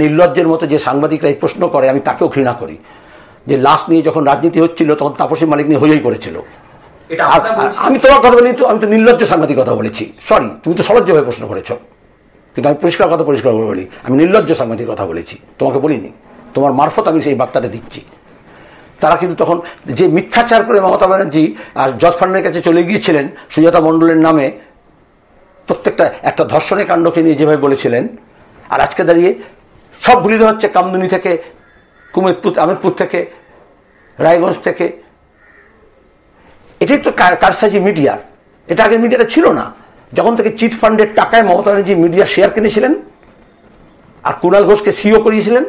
निर्लज्जर मतो जो सांबादिकरा प्रश्न करे आमि ताकेओ घृणा करी जे लाश निये जखन राजनीति होच्छिलो तखन तापसी मालिक निये होइई करेछिलो এটা আপনারা বলছেন আমি তোমার কথা বলিনি তো আমি তো निर्लज्ज सांबादिक कथा বলেছি সরি তুমি তো সলজ্জ হয়ে প্রশ্ন করেছো কিন্তু আমি পরিষ্কার কথা পরিষ্কার করে বলি আমি निर्लज्ज सांबादिक कथा বলেছি তোমাকে বলিনি তোমার মারফত আমি সেই বার্তাটা দিচ্ছি তারা কিন্তু তখন যে মিথ্যাচার করে মমতা ব্যানার্জি আর জজ ফার্নের কাছে চলে গিয়েছিলেন সুজাতা মণ্ডলের নামে প্রত্যেকটা একটা ধর্ষণের কাণ্ডকে নিয়ে যেভাবে বলেছিলেন আর আজকে দাঁড়িয়ে সব ভুলিয়ে হচ্ছে কামদুনি থেকে কুমিরপুর আমিরপুর থেকে রায়গঞ্জ থেকে এটাই তো কারসাজি মিডিয়া এটা আগে মিডিয়াটা ছিল না যখন থেকে চিট ফান্ডের টাকায় মমতা ব্যানার্জি মিডিয়া শেয়ার কিনেছিলেন আর কুণাল ঘোষকে সিও করিয়েছিলেন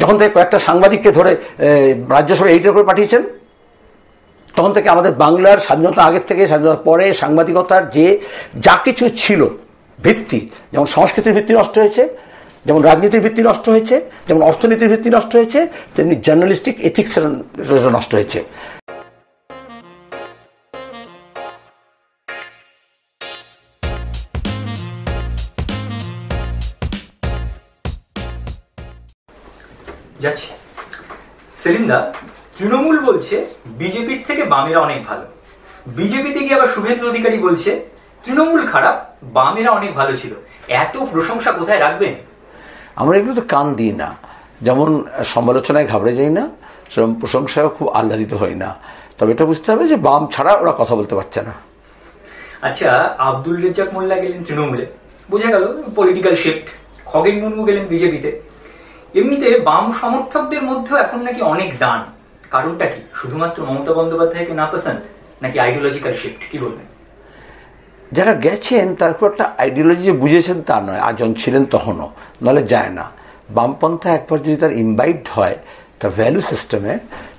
যখন থেকে কয়েকটা সাংবাদিককে ধরে রাজ্যসভায় এইটার করে পাঠিয়েছেন তখন থেকে আমাদের বাংলার স্বাধীনতা আগের থেকে স্বাধীনতার পরে সাংবাদিকতার যে যা কিছু ছিল ভিত্তি যেমন সংস্কৃতির ভিত্তি নষ্ট হয়েছে যেমন রাজনীতির ভিত্তি নষ্ট হয়েছে যেমন অর্থনীতির ভিত্তি নষ্ট হয়েছে তেমনি জার্নালিস্টিক এথিক্স নষ্ট হয়েছে যাচ্ছে সেলিমদা তৃণমূল বলছে বিজেপির থেকে বামেরা অনেক ভালো বিজেপিতে গিয়ে আবার শুভেন্দু অধিকারী বলছে তৃণমূল খারাপ বামেরা অনেক ভালো ছিল এত প্রশংসা কোথায় রাখবেন আমরা এগুলো তো কান দিই না যেমন সমালোচনায় ঘাবড়ে যাই না সেরকম প্রশংসাও খুব আহ্লাদিত হয় না তবে এটা বুঝতে হবে যে বাম ছাড়া ওরা কথা বলতে পারছে না আচ্ছা আব্দুল রেজ্জাক মোল্লা গেলেন তৃণমূলে বোঝা গেল পলিটিক্যাল শিফট খগেন মুর্মু গেলেন বিজেপিতে এমনিতে বাম সমর্থকদের মধ্যে এখন নাকি অনেক ডান কারণটা কি শুধুমাত্র মমতা বন্দ্যোপাধ্যায়কে নাপসন্দ নাকি আইডিওলজিক্যাল শিফট কি বলবেন যারা গেছেন তার খুব একটা আইডিওলজি যে বুঝেছেন তা নয় আজন ছিলেন তখনও নাহলে যায় না বামপন্থা একবার যদি তার ইনভাইট হয় তার ভ্যালু সিস্টেমে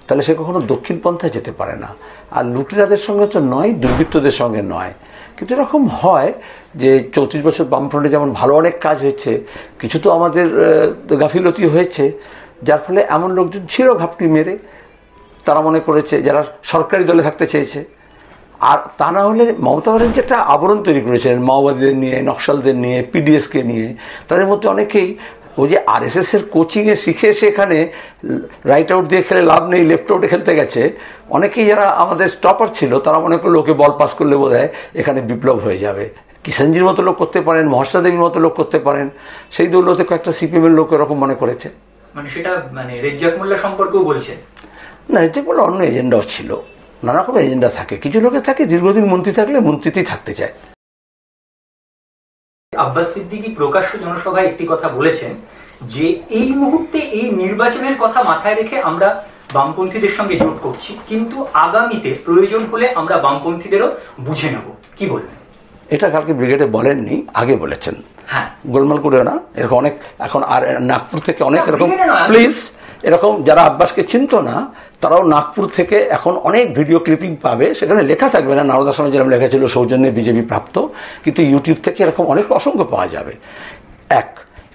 তাহলে সে কখনো দক্ষিণপন্থায় যেতে পারে না আর লুটেরাদের সঙ্গে তো নয় দুর্বৃত্তদের সঙ্গে নয় কিন্তু এরকম হয় যে ৩৪ বছর বামফ্রন্টে যেমন ভালো অনেক কাজ হয়েছে কিছু তো আমাদের গাফিলতি হয়েছে যার ফলে এমন লোকজন ছিল ঘাপটি মেরে তারা মনে করেছে যারা সরকারি দলে থাকতে চেয়েছে আর তা না হলে মমতা ব্যানার্জি একটা আবরণ তৈরি করেছিলেন মাওবাদীদের নিয়ে নকশালদের নিয়ে পিডিএসকে নিয়ে তাদের মধ্যে অনেকেই ওই যে আরএসএসের কোচিংয়ে শিখে সেখানে রাইট আউট দিয়ে খেলে লাভ নেই লেফট আউটে খেলতে গেছে অনেকেই যারা আমাদের স্টপার ছিল তারা মনে করলো ওকে বল পাস করলে বোধ হয় এখানে বিপ্লব হয়ে যাবে কিষাণজির মতো লোক করতে পারেন মহাশ্বা দেবীর মতো লোক করতে পারেন সেই দৌলতে কয়েকটা সিপিএমের লোক এরকম মনে করেছে মানে সেটা মানে রেজ্জাক মোল্লা সম্পর্কেও বলছেন না রেজ্জাক মোল্লা অন্য এজেন্ডাও ছিল নানা রকম এজেন্ডা থাকে কিছু লোকের থাকে দীর্ঘদিন মন্ত্রী থাকলে মন্ত্রীতেই থাকতে চায় আব্বাস সিদ্দিকী প্রকাশ্য জনসভায় একটি কথা বলেছেন যে এই মুহূর্তে এই নির্বাচনের কথা মাথায় রেখে আমরা বামপন্থীদের সঙ্গে জোট করছি কিন্তু আগামীতে প্রয়োজন হলে আমরা বামপন্থীদেরও বুঝে নেব কি বলবেন এটা কালকে ব্রিগেডে বলেননি আগে বলেছেন হ্যাঁ গোলমাল করে না এরকম অনেক এখন আর নাগপুর থেকে অনেক এরকম প্লিজ এরকম যারা আব্বাসকে চিনত না তারাও নাগপুর থেকে এখন অনেক ভিডিও ক্লিপিং পাবে সেখানে লেখা থাকবে না নারদা সমাজ যেরকম লেখা ছিল সৌজন্যে বিজেপি প্রাপ্ত কিন্তু ইউটিউব থেকে এরকম অনেক অসংখ্য পাওয়া যাবে এক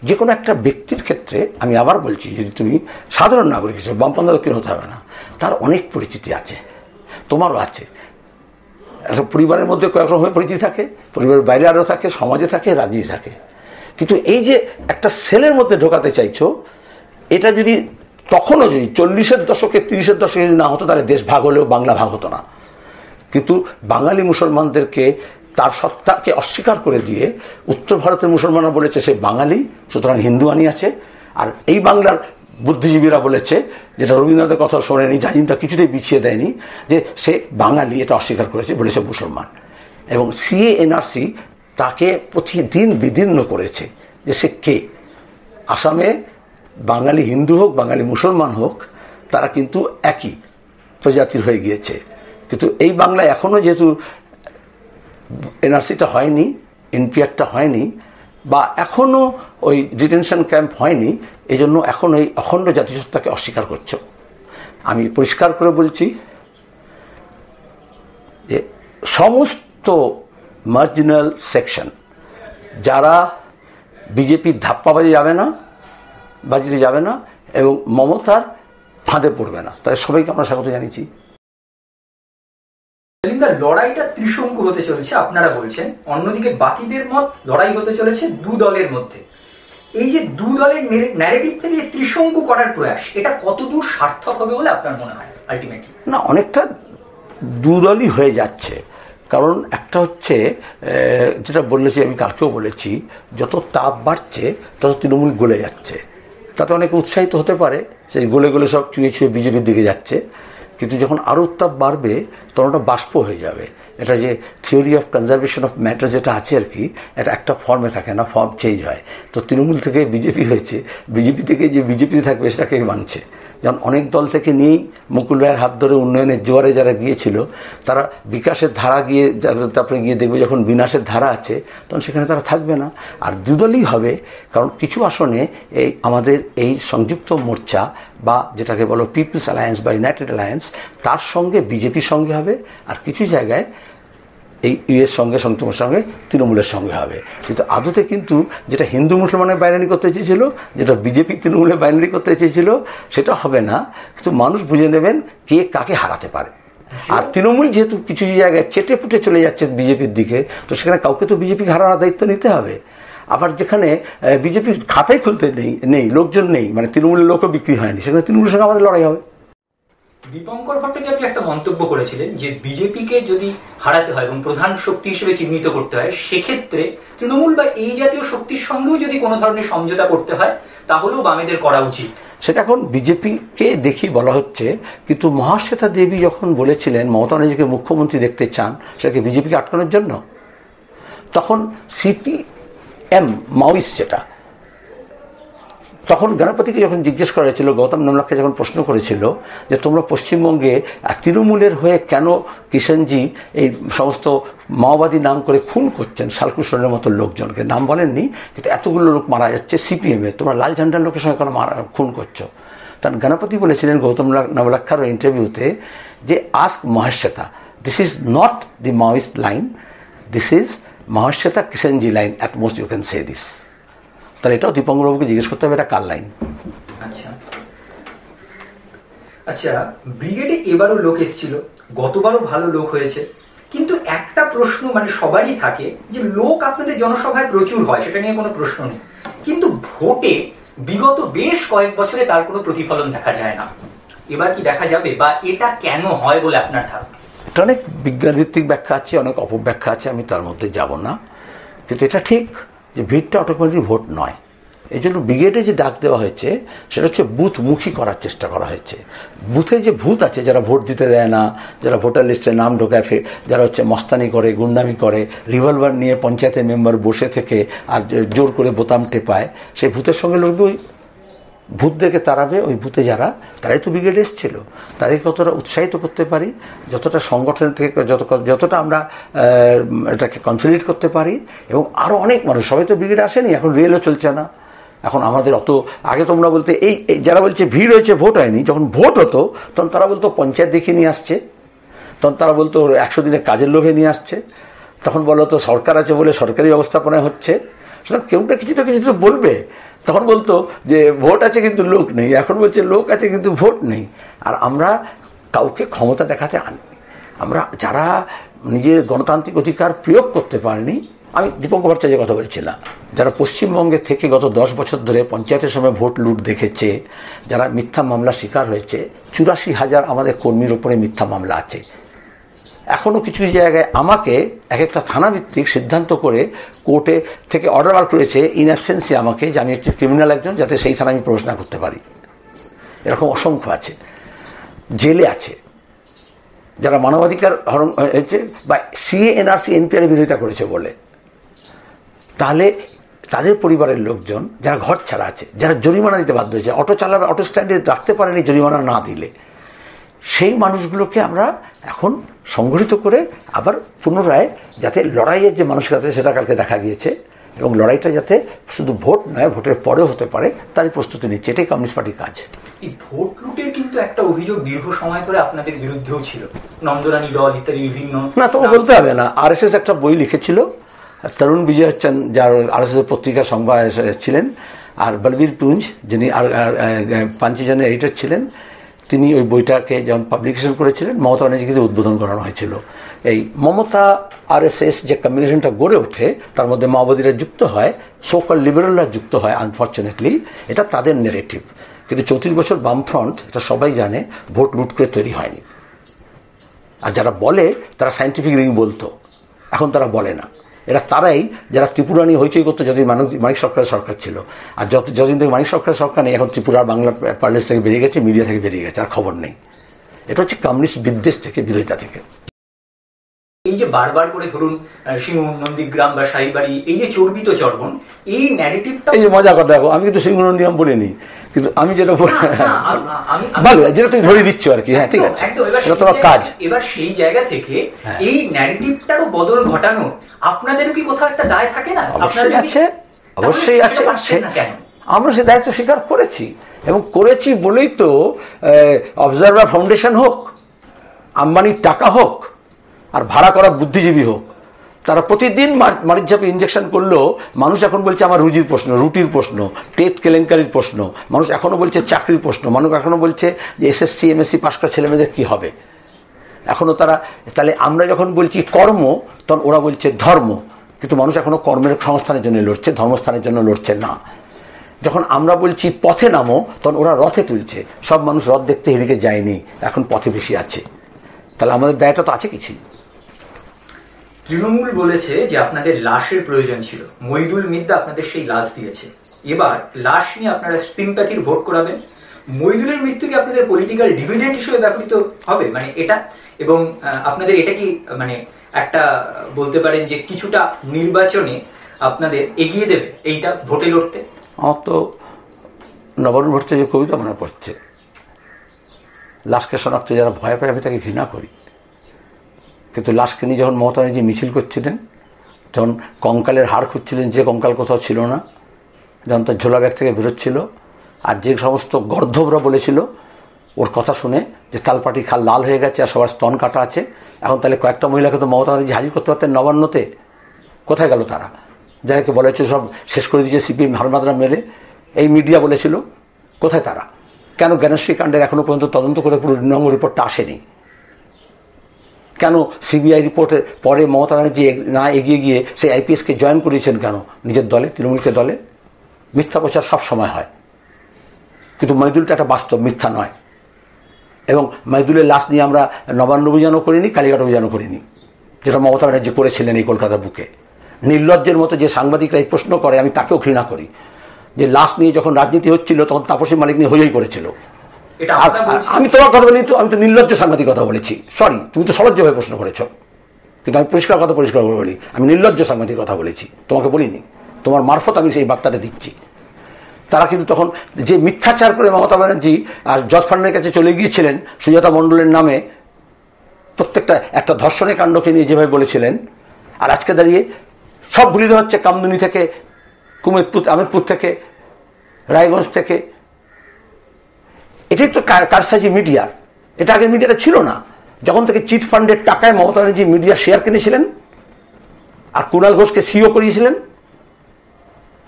যে কোনো একটা ব্যক্তির ক্ষেত্রে আমি আবার বলছি যদি তুমি সাধারণ নাগরিক হিসেবে বামপন্থা দক্ষিণ হতে হবে না তার অনেক পরিচিতি আছে তোমারও আছে একটা পরিবারের মধ্যে কয়েক রকমের পরিচিতি থাকে পরিবারের বাইরে আরও থাকে সমাজে থাকে রাজনীতি থাকে কিন্তু এই যে একটা সেলের মধ্যে ঢোকাতে চাইছো এটা যদি তখনও যদি 40-এর দশকে 30-এর দশকে যদি না হতো তাহলে দেশ ভাগ হলেও বাংলা ভাগ হতো না কিন্তু বাঙালি মুসলমানদেরকে তার সত্তাকে অস্বীকার করে দিয়ে উত্তর ভারতের মুসলমানরা বলেছে সে বাঙালি সুতরাং হিন্দুয়ানি আছে আর এই বাংলার বুদ্ধিজীবীরা বলেছে যেটা রবীন্দ্রনাথের কথা শোনেনি জাজিমটা কিছুতেই পিছিয়ে দেয়নি যে সে বাঙালি এটা অস্বীকার করেছে বলেছে মুসলমান এবং CANRC তাকে প্রতিদিন বিদীর্ণ করেছে যে সে কে আসামে বাঙালি হিন্দু হোক বাঙালি মুসলমান হোক তারা কিন্তু একই প্রজাতির হয়ে গিয়েছে কিন্তু এই বাংলায় এখনও যেহেতু NRCটা হয়নি NPRটা হয়নি বা এখনও ওই ডিটেনশন ক্যাম্প হয়নি এই জন্য এখন এই অখণ্ড জাতিসত্তাকে অস্বীকার করছো আমি পরিষ্কার করে বলছি যে সমস্ত মার্জিনাল সেকশন যারা বিজেপির ধাপ্পাবাজি যাবে না বাজিতে যাবে না এবং মমতার ফাঁদে পড়বে না তাই সবাইকে আমরা স্বাগত জানিয়েছি লড়াইটা ত্রিশঙ্কু হতে চলেছে আপনারা বলছেন অন্যদিকে বাকিদের মত লড়াই হতে চলেছে দু দলের মধ্যে এই যে দু দলের ন্যারেটিভ থেকে ত্রিশঙ্কু করার প্রয়াস, এটা কতদূর সার্থক হবে বলে আপনার মনে হয়? আলটিমেটলি না, অনেকটা দু দলই হয়ে যাচ্ছে। কারণ একটা হচ্ছে, যেটা বলেছি আমি কালকেও বলেছি, যত তাপ বাড়ছে তত তৃণমূল গলে যাচ্ছে। তাতে অনেকে উৎসাহিত হতে পারে, সে গলে গলে সব চুয়ে চুয়ে বিজেপির দিকে যাচ্ছে, কিন্তু যখন আরও উত্তাপ বাড়বে তখন ওটা বাষ্প হয়ে যাবে। এটা যে theory of conservation of matter যেটা আছে আর কি, এটা একটা ফর্মে থাকে না, ফর্ম চেঞ্জ হয়। তো তৃণমূল থেকে বিজেপি হয়েছে, বিজেপি থেকে যে বিজেপিতে থাকবে সেটাকেই মানছে। যেমন অনেক দল থেকে নিয়েই মুকুল রায়ের হাত ধরে উন্নয়নের জোয়ারে যারা গিয়েছিল, তারা বিকাশের ধারা গিয়ে, তারপরে গিয়ে দেখবে যখন বিনাশের ধারা আছে তখন সেখানে তারা থাকবে না। আর দুদলই হবে, কারণ কিছু আসনে এই আমাদের এই সংযুক্ত মোর্চা বা যেটাকে বলো পিপলস অ্যালায়েন্স বা ইউনাইটেড অ্যালায়েন্স, তার সঙ্গে বিজেপির সঙ্গে হবে। আর কিছু জায়গায় এই ইউএস সঙ্গে, সংযুক্তের সঙ্গে, তৃণমূলের সঙ্গে হবে। কিন্তু আদতে কিন্তু যেটা হিন্দু মুসলমানের বাইনারি করতে চেয়েছিল, যেটা বিজেপি তৃণমূলের বাইনারি করতে চেয়েছিল, সেটা হবে না। কিন্তু মানুষ বুঝে নেবেন কে কাকে হারাতে পারে। আর তৃণমূল যেহেতু কিছু জায়গায় চেটে পুটে চলে যাচ্ছে বিজেপির দিকে, তো সেখানে কাউকে তো বিজেপিকে হারানোর দায়িত্ব নিতে হবে। আবার যেখানে বিজেপির খাতাই খুলতে নেই লোকজন নেই, মানে তৃণমূলের লোকও বিক্রি হয়নি, সেখানে তৃণমূলের সঙ্গে আমাদের লড়াই হবে। দীপঙ্কর ভট্টাচার্য একটা মন্তব্য করেছিলেন যে বিজেপিকে যদি হারাতে হয় এবং প্রধান শক্তি হিসেবে চিহ্নিত করতে হয়, সেক্ষেত্রে তৃণমূল বা এই জাতীয় শক্তির সঙ্গেও যদি কোনো ধরনের সমঝোতা করতে হয় তাহলেও বামেদের করা উচিত। সেটা এখন বিজেপিকে দেখি বলা হচ্ছে, কিন্তু মহাশ্বেতা দেবী যখন বলেছিলেন মমতা ব্যানার্জিকে মুখ্যমন্ত্রী দেখতে চান, সেটাকে বিজেপিকে আটকানোর জন্য, তখন সিপিএম মাওয়িস্ট যেটা, তখন গণপতিকে যখন জিজ্ঞেস করা হয়েছিল, গৌতম নমলাককে যখন প্রশ্ন করেছিল যে তোমরা পশ্চিমবঙ্গে তৃণমূলের হয়ে কেন কিষণজি এই সমস্ত মাওবাদী নাম করে খুন করছেন শালকুশনের মতো লোকজনকে, নাম বলেননি, কিন্তু এতগুলো লোক মারা যাচ্ছে সিপিএমে, তোমরা লাল ঝান্ডার লোকের সঙ্গে কেন খুন করছো? তার গণপতি বলেছিলেন গৌতম নমলাক্ষার ইন্টারভিউতে যে ask Mahasweta, this is not the Maoist line, this is Mahasweta Kishenji line, at most you can say this. তাহলে এটাও দীপঙ্করবাবুকে জিজ্ঞেস করতে হবে এটা কার লাইন। আচ্ছা আচ্ছা, ব্রিগেডে এবারও লোক এসেছিল, গতবারও ভালো লোক হয়েছে, কিন্তু একটা প্রশ্ন মানে সবারই থাকে যে লোক আপনাদের জনসভায় প্রচুর হয়, সেটা নিয়ে কোনো প্রশ্ন নেই, কিন্তু ভোটে বিগত বেশ কয়েক বছরে তার কোনো প্রতিফলন দেখা যায় না। এবার কি দেখা যাবে, বা এটা কেন হয় বলে আপনার ধারণা? এটা অনেক বিজ্ঞানভিত্তিক ব্যাখ্যা আছে, অনেক অপব্যাখ্যা আছে, আমি তার মধ্যে যাব না। কিন্তু এটা ঠিক যে ভিড়টা অটোমেটিক ভোট নয়। এই জন্য ব্রিগেডে যে ডাক দেওয়া হয়েছে সেটা হচ্ছে বুথমুখী করার চেষ্টা করা হয়েছে। বুথে যে ভূত আছে, যারা ভোট দিতে দেয় না, যারা ভোটার লিস্টে নাম ঢোকায়, যারা হচ্ছে মস্তানি করে, গুন্ডামি করে, রিভলভার নিয়ে পঞ্চায়েতের মেম্বার বসে থেকে আর জোর করে বোতাম টেপায়, সেই ভূতের সঙ্গে লড়বে, ওই ভূতদেরকে তাড়াবে। ওই ভূতে যারা, তারাই তো ব্রিগেডে এসেছিল। তাদের কতটা উৎসাহিত করতে পারি, যতটা সংগঠন থেকে যতটা আমরা এটাকে কনসলিডেট করতে পারি, এবং আরও অনেক মানুষ, সবাই তো ব্রিগেডে আসেনি, এখন রেলও চলছে না, এখন আমাদের অত আগে তোমরা বলতে এই যারা বলছে ভিড় হয়েছে ভোট হয়নি, যখন ভোট হতো তখন তারা বলতো পঞ্চায়েত দেখিয়ে নিয়ে আসছে, তখন তারা বলতো 100 দিনের কাজের লোভে নিয়ে আসছে, তখন বলো তো সরকার আছে বলে সরকারি ব্যবস্থাপনায় হচ্ছে। সুতরাং কেউটা কিছুটা কিছু তো বলবে। তখন বলতো যে ভোট আছে কিন্তু লোক নেই, এখন বলছে লোক আছে কিন্তু ভোট নেই। আর আমরা কাউকে ক্ষমতা দেখাতে আনিনি, আমরা যারা নিজের গণতান্ত্রিক অধিকার প্রয়োগ করতে পারিনি, আমি দীপঙ্কর ভট্টাচার্যের কথা বলছিলাম, যারা পশ্চিমবঙ্গে থেকে গত 10 বছর ধরে পঞ্চায়েতের সময় ভোট লুট দেখেছে, যারা মিথ্যা মামলা শিকার হয়েছে, 84,000 আমাদের কর্মীর ওপরে মিথ্যা মামলা আছে। এখনও কিছু কিছু জায়গায় আমাকে এক একটা থানাভিত্তিক সিদ্ধান্ত করে কোর্টে থেকে অর্ডার করেছে ইন অ্যাবসেন্সি আমাকে, যে আমি হচ্ছে ক্রিমিনাল একজন, যাতে সেই থানা আমি প্রবেশ না করতে পারি। এরকম অসংখ্য আছে। জেলে আছে যারা মানবাধিকার হরণ হয়েছে বা CAA NRC NPR বিরোধিতা করেছে বলে। তাহলে তাদের পরিবারের লোকজন যারা ঘর ছাড়া আছে, যারা জরিমানা দিতে বাধ্য হয়েছে, অটো চালাবে অটো স্ট্যান্ডে রাখতে পারেনি জরিমানা না দিলে, সেই মানুষগুলোকে আমরা এখন সংগঠিত করে আবার পুনরায় যাতে লড়াইয়ের যে মানুষের কাছে, সেটা কালকে দেখা গিয়েছে, এবং লড়াইটা যাতে শুধু ভোট নয়, ভোটের পরেও হতে পারে, তারই প্রস্তুতি নিচ্ছে। এটাই কমিউনিস্ট পার্টির কাজ। এই ভোট লুটের কিন্তু একটা অভিযোগ দীর্ঘ সময় ধরে আপনাদের বিরুদ্ধেও ছিল, নন্দরানী দল ইত্যাদি বিভিন্ন। না তো বলতে হবে না, RSS একটা বই লিখেছিল, তরুণ বিজয় হচ্ছেন, যার RSS পত্রিকার সংবাদ ছিলেন, আর বলবীর পুঞ্জ যিনি পাঞ্চিজনের এডিটর ছিলেন, তিনি ওই বইটাকে যখন পাবলিকেশন করেছিলেন মমতা ব্যানার্জিকে উদ্বোধন করানো হয়েছিল। এই মমতা আরএসএস যে কমিউনিকেশনটা গড়ে ওঠে তার মধ্যে মাওবাদীরা যুক্ত হয়, সোকল লিবারেলরা যুক্ত হয়। আনফর্চুনেটলি এটা তাদের নেরেটিভ, কিন্তু 34 বছর বামফ্রন্ট এটা সবাই জানে ভোট লুট করে তৈরি হয়নি। আর যারা বলে তারা সায়েন্টিফিক রিং বলতো, এখন তারা বলে না। এরা তারাই যারা ত্রিপুরা নিয়ে হইচই করতো যতদিন মানিক সরকারের সরকার ছিল। আর যতদিন থেকে মানিক সরকারের সরকার নেই, এখন ত্রিপুরা বাংলা পার্লেস থেকে বেরিয়ে গেছে, মিডিয়া থেকে বেরিয়ে গেছে, আর খবর নেই। এটা হচ্ছে কমিউনিস্ট বিদ্বেষ থেকে, বিরোধিতা থেকে। এই যে বারবার করে ধরুন সিংহ নন্দীগ্রাম বা সাইবাড়ি, এই যে চর্বিত চর্বণ, এই ন্যারেটিভটা, এই যে মজা কথা দেখো, আমি কিন্তু সিংহ নন্দীগ্রাম বলিনি, কিন্তু আমি যেটা ভালো যেটা তুমি ধরে দিচ্ছ আর কি, হ্যাঁ ঠিক আছে এটা তোমার কাজ। এবার সেই জায়গা থেকে এই ন্যারেটিভটারও বদল ঘটানো আপনাদেরও কি কোথাও একটা দায় থাকে না? আপনাদের আছে, অবশ্যই আছে। আমরা সে দায়িত্ব স্বীকার করেছি, এবং করেছি বলেই তো অবজারভার ফাউন্ডেশন হোক, আম্বানির টাকা হোক, আর ভাড়া করা বুদ্ধিজীবী হোক, তারা প্রতিদিন মারিজাপে ইঞ্জেকশন করলেও মানুষ এখন বলছে আমার রুজির প্রশ্ন, রুটির প্রশ্ন, টেট কেলেঙ্কারির প্রশ্ন, মানুষ এখনও বলছে চাকরির প্রশ্ন, মানুষ এখনও বলছে যে এসএসসি এমএসসি পাশ করা ছেলেমেয়েদের কী হবে এখনও তারা। তাহলে আমরা যখন বলছি কর্ম তখন ওরা বলছে ধর্ম, কিন্তু মানুষ এখনও কর্মের সংস্থানের জন্য লড়ছে, ধর্মস্থানের জন্য লড়ছে না। যখন আমরা বলছি পথে নামো তখন ওরা রথে তুলছে, সব মানুষ রথ দেখতে হেরিকে যায়নি, এখন পথে বেশি আছে। তাহলে আমাদের দায়টা তো আছে কিছু। তৃণমূল বলেছে যে আপনাদের লাশের প্রয়োজন ছিল, মইদুল মিদ্দা আপনাদের সেই লাশ দিয়েছে, এবার লাশ নিয়ে আপনারা সিম্প্যাথির ভোট করাবেন। মইদুলের মৃত্যুকে আপনাদের পলিটিক্যাল ডিভিডেন্ড হিসেবে ব্যবহৃত হবে, মানে এটা, এবং আপনাদের এটা কি মানে একটা বলতে পারেন যে কিছুটা নির্বাচনে আপনাদের এগিয়ে দেবে এইটা ভোটে লড়তে? আমার তো নবান্ন ভট্টাচার্যের কবিতা মনে পড়ছে, লাশকে শনাক্ত যারা ভয় পায় আমি তাকে ঘৃণা করি। কিন্তু লাশকে নিয়ে যখন মমতা ব্যানার্জি মিছিল করছিলেন, যখন কঙ্কালের হাড় খুঁজছিলেন যে কঙ্কাল কোথাও ছিল না, যখন তার ঝোলা ব্যাগ থেকে বেরোচ্ছিল, আর যে সমস্ত গর্ধবরা বলেছিল ওর কথা শুনে যে তালপাটি খাল লাল হয়ে গেছে আর সবার স্তন কাটা আছে, এখন তাহলে কয়েকটা মহিলাকে তো মমতা ব্যানার্জি হাজির করতে পারতেন নবান্নতে, কোথায় গেল তারা? যাদেরকে বলা হয়েছিল সব শেষ করে দিয়েছে সিপিএম হারমাদরা মেলে, এই মিডিয়া বলেছিল, কোথায় তারা? কেন জ্ঞানশ্রী কাণ্ডের এখনও পর্যন্ত তদন্ত করে পুরো নম্বর রিপোর্টটা আসেনি? কেন সিবিআই রিপোর্টের পরে মমতা ব্যানার্জি না এগিয়ে গিয়ে সেই আইপিএসকে জয়েন করিয়েছেন কেন নিজের দলে, তৃণমূলকে দলে? মিথ্যা প্রচার সব সময় হয়, কিন্তু মইদুলটা একটা বাস্তব, মিথ্যা নয়। এবং মইদুলের লাশ নিয়ে আমরা নবান্ন অভিযানও করিনি, কালীঘাট অভিযানও করিনি, যেটা মমতা ব্যানার্জি করেছিলেন এই কলকাতা বুকে। নির্লজ্জের মতো যে সাংবাদিকরা এই প্রশ্ন করে আমি তাকেও ঘৃণা করি, যে লাশ নিয়ে যখন রাজনীতি হচ্ছিল তখন তাপসী মালিক নিয়ে হইই করেছিল। আমি তোমার কথা বলি, আমি তো নির্লজ্জ সাংবাদিক কথা বলেছি, সরি, তুমি তো সলজ্জভাবে প্রশ্ন করেছ, কিন্তু আমি পরিষ্কার কথা পরিষ্কার করে বলি, আমি নির্লজ্জ সাংবাদিক কথা বলেছি, তোমাকে বলিনি, তোমার মারফত আমি সেই বার্তাটা দিচ্ছি। তারা কিন্তু তখন যে মিথ্যাচার করে মমতা ব্যানার্জি আর জজ ফার্নান্ডের কাছে চলে গিয়েছিলেন সুজাতা মণ্ডলের নামে, প্রত্যেকটা একটা ধর্ষণের কাণ্ডকে নিয়ে যেভাবে বলেছিলেন, আর আজকে দাঁড়িয়ে সব ভুলিতে হচ্ছে, কামদুনি থেকে, কুমিরপুর, আমিরপুর থেকে, রায়গঞ্জ থেকে। এটাই তো কারসাজি মিডিয়ার, এটা আগে মিডিয়াটা ছিল না। যখন থেকে চিট ফান্ডের টাকায় মমতা ব্যানার্জি মিডিয়া শেয়ার কিনেছিলেন আর কুণাল ঘোষকে সিও করিয়েছিলেন,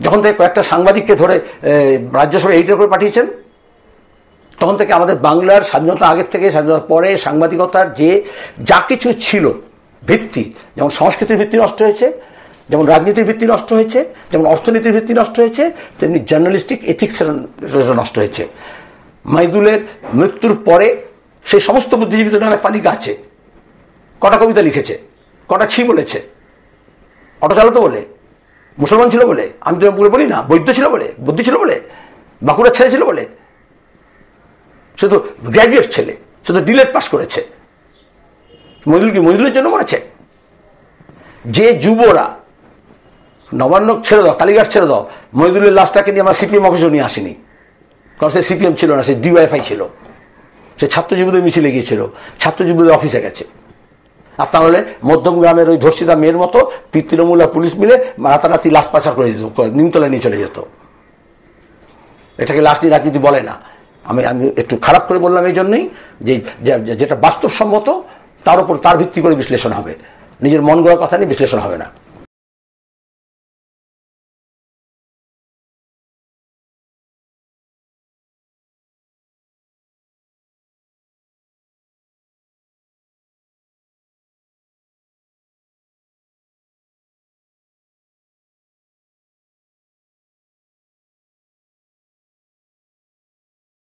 যখন থেকে কয়েকটা সাংবাদিককে ধরে রাজ্যসভায় এইটার করে পাঠিয়েছেন, তখন থেকে আমাদের বাংলার স্বাধীনতা আগের থেকে স্বাধীনতার পরে সাংবাদিকতার যে যা কিছু ছিল ভিত্তি, যেমন সংস্কৃতির ভিত্তি নষ্ট হয়েছে, যেমন রাজনীতির ভিত্তি নষ্ট হয়েছে, যেমন অর্থনীতির ভিত্তি নষ্ট হয়েছে, তেমনি জার্নালিস্টিক এথিক্সের নষ্ট হয়েছে। মইদুলের মৃত্যুর পরে সেই সমস্ত বুদ্ধিজীবীদের নামে তালিকা আছে, কটা কবিতা লিখেছে, কটা ছি বলেছে, অটো চালাতো বলে, মুসলমান ছিল বলে, আমি তো বলি না, বৈদ্য ছিল বলে, বুদ্ধি ছিল বলে, বাঁকুড়ার ছেলে ছিল বলে, সে তো গ্র্যাজুয়েট ছেলে, সে তো ডিলেট পাস করেছে। মইদুল কি মইদুলের জন্য মরেছে? যে যুবরা নবান্ন ছেড়ে দাও, কালীঘাট ছেড়ে দাও, মইদুলের লাশটাকে নিয়ে আমরা সিপিএম অফিসও নিয়ে আসিনি, কারণ সে সিপিএম ছিল না, সে ডিওয়াইফাই ছিল, সে ছাত্রজীবীদের মিছিলে গিয়েছিল, ছাত্রজীবীদের অফিসে গেছে। আর তাহলে মধ্যম গ্রামের ওই ধর্ষিতা মেয়ের মতো তৃণমূল আর পুলিশ মিলে রাতারাতি লাশ পাচার করে যেত, নিমতলায় নিয়ে চলে যেত। এটাকে লাশ নিয়ে রাজনীতি বলে না। আমি একটু খারাপ করে বললাম এই জন্যই যে যেটা বাস্তবসম্মত তার উপর, তার ভিত্তি করে বিশ্লেষণ হবে, নিজের মন গড়া কথা নিয়ে বিশ্লেষণ হবে না।